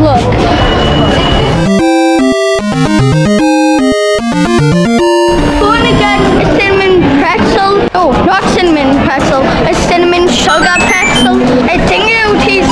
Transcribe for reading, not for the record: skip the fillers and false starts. Look. Going to get a cinnamon pretzel. Oh, not cinnamon pretzel. A cinnamon sugar pretzel. I think it'll taste